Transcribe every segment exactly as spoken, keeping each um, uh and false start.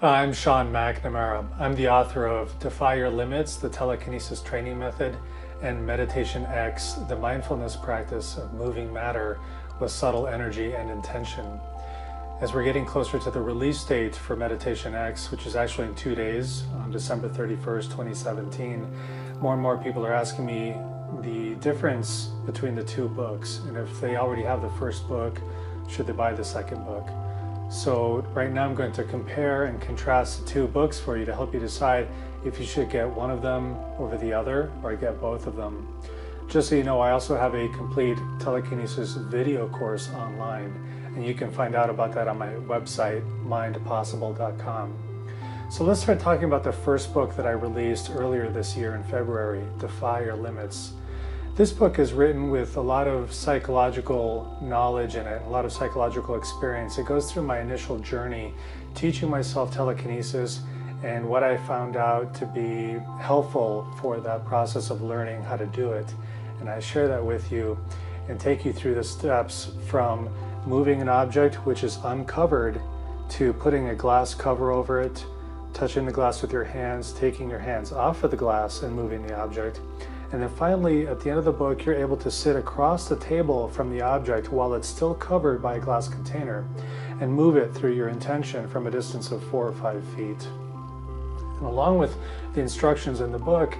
I'm Sean McNamara. I'm the author of Defy Your Limits, the Telekinesis Training Method, and Meditation X, the mindfulness practice of moving matter with subtle energy and intention. As we're getting closer to the release date for Meditation X, which is actually in two days, on December thirty-first, twenty seventeen, more and more people are asking me the difference between the two books, and if they already have the first book, should they buy the second book? So right now I'm going to compare and contrast the two books for you to help you decide if you should get one of them over the other or get both of them. Just so you know, I also have a complete telekinesis video course online, and you can find out about that on my website, mind possible dot com. So let's start talking about the first book that I released earlier this year in February, Defy Your Limits. This book is written with a lot of psychological knowledge in it, a lot of psychological experience. It goes through my initial journey, teaching myself telekinesis and what I found out to be helpful for that process of learning how to do it. And I share that with you and take you through the steps from moving an object which is uncovered to putting a glass cover over it, touching the glass with your hands, taking your hands off of the glass and moving the object. And then finally, at the end of the book, you're able to sit across the table from the object while it's still covered by a glass container and move it through your intention from a distance of four or five feet. And along with the instructions in the book,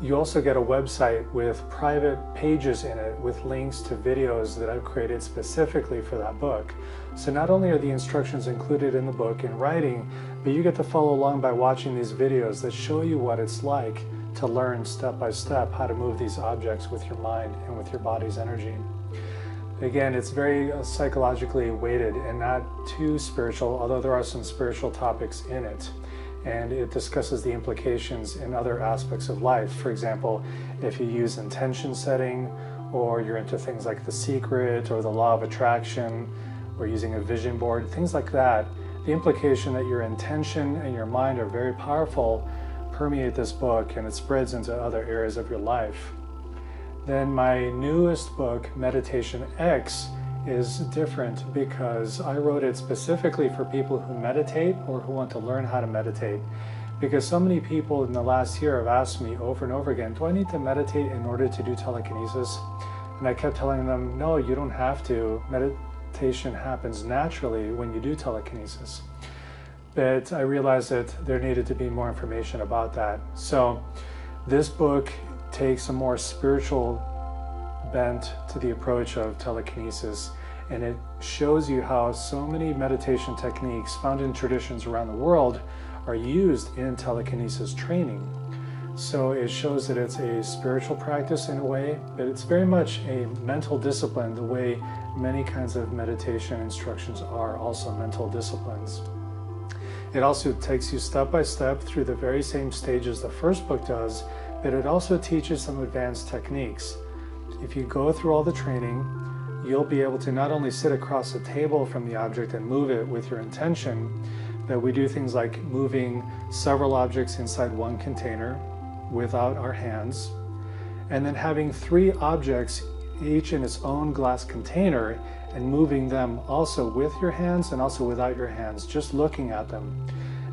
you also get a website with private pages in it with links to videos that I've created specifically for that book. So not only are the instructions included in the book in writing, but you get to follow along by watching these videos that show you what it's like to learn step by step how to move these objects with your mind and with your body's energy. Again, it's very psychologically weighted and not too spiritual, although there are some spiritual topics in it. And it discusses the implications in other aspects of life. For example, if you use intention setting, or you're into things like The Secret or the law of attraction, or using a vision board, things like that, the implication that your intention and your mind are very powerful permeate this book, and it spreads into other areas of your life. Then my newest book, Meditation X, is different because I wrote it specifically for people who meditate or who want to learn how to meditate. Because so many people in the last year have asked me over and over again, do I need to meditate in order to do telekinesis? And I kept telling them, no, you don't have to. Meditation happens naturally when you do telekinesis. But I realized that there needed to be more information about that. So this book takes a more spiritual bent to the approach of telekinesis, and it shows you how so many meditation techniques found in traditions around the world are used in telekinesis training. So it shows that it's a spiritual practice in a way, but it's very much a mental discipline the way many kinds of meditation instructions are also mental disciplines. It also takes you step by step through the very same stages the first book does, but it also teaches some advanced techniques. If you go through all the training, you'll be able to not only sit across the table from the object and move it with your intention, that we do things like moving several objects inside one container without our hands, and then having three objects each in its own glass container and moving them also with your hands and also without your hands, just looking at them.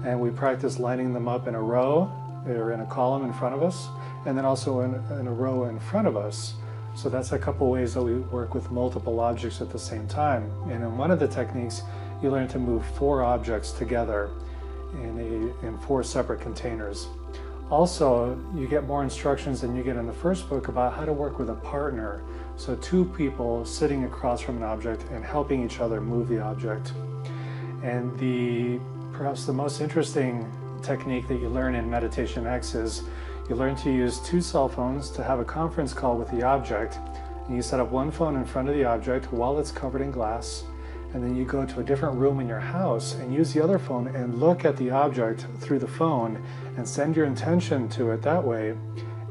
And we practice lining them up in a row or in a column in front of us, and then also in, in a row in front of us. So that's a couple ways that we work with multiple objects at the same time. And in one of the techniques, you learn to move four objects together in, a, in four separate containers. Also, you get more instructions than you get in the first book about how to work with a partner. So two people sitting across from an object and helping each other move the object. And the perhaps the most interesting technique that you learn in Meditation X is you learn to use two cell phones to have a conference call with the object, and you set up one phone in front of the object while it's covered in glass, and then you go to a different room in your house and use the other phone and look at the object through the phone and send your intention to it that way,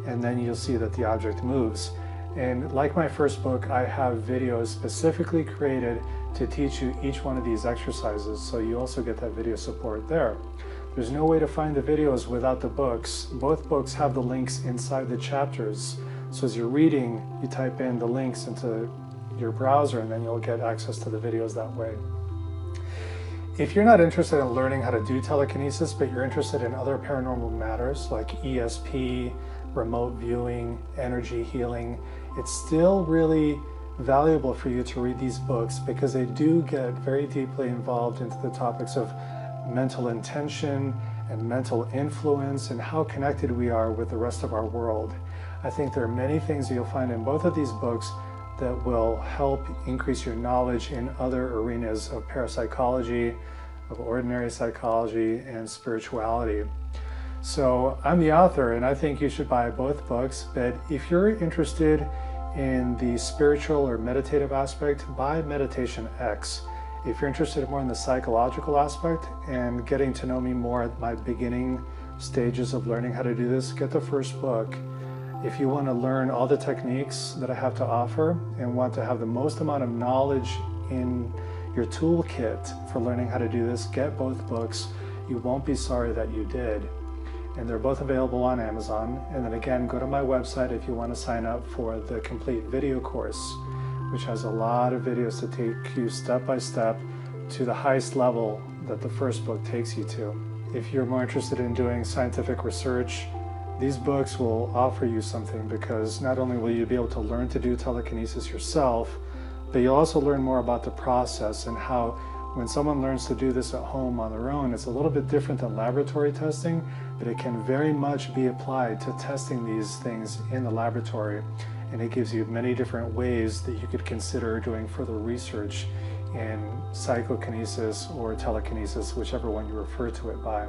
and then you'll see that the object moves. And like my first book, I have videos specifically created to teach you each one of these exercises, so you also get that video support there. There's no way to find the videos without the books. Both books have the links inside the chapters. So as you're reading, you type in the links into your browser and then you'll get access to the videos that way. If you're not interested in learning how to do telekinesis, but you're interested in other paranormal matters like E S P, remote viewing, energy healing, it's still really valuable for you to read these books because they do get very deeply involved into the topics of mental intention and mental influence and how connected we are with the rest of our world. I think there are many things that you'll find in both of these books that will help increase your knowledge in other arenas of parapsychology, of ordinary psychology, and spirituality. So I'm the author, and I think you should buy both books, but if you're interested in the spiritual or meditative aspect, buy Meditation X. If you're interested more in the psychological aspect and getting to know me more at my beginning stages of learning how to do this, get the first book. If you want to learn all the techniques that I have to offer and want to have the most amount of knowledge in your toolkit for learning how to do this, get both books. You won't be sorry that you did. And they're both available on Amazon. And then again, go to my website if you want to sign up for the complete video course, which has a lot of videos to take you step by step to the highest level that the first book takes you to. If you're more interested in doing scientific research, these books will offer you something because not only will you be able to learn to do telekinesis yourself, but you'll also learn more about the process and how when someone learns to do this at home on their own, it's a little bit different than laboratory testing, but it can very much be applied to testing these things in the laboratory. And it gives you many different ways that you could consider doing further research in psychokinesis or telekinesis, whichever one you refer to it by.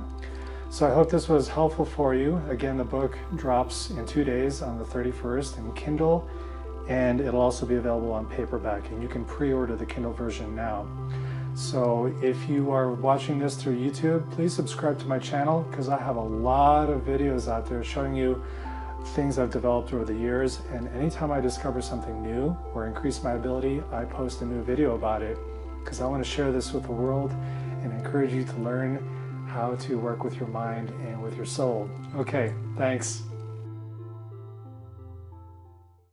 So I hope this was helpful for you. Again, the book drops in two days on the thirty-first in Kindle, and it'll also be available on paperback, and you can pre-order the Kindle version now. So if you are watching this through YouTube, please subscribe to my channel because I have a lot of videos out there showing you things I've developed over the years, and anytime I discover something new or increase my ability, I post a new video about it because I want to share this with the world and encourage you to learn how to work with your mind and with your soul. Okay, thanks.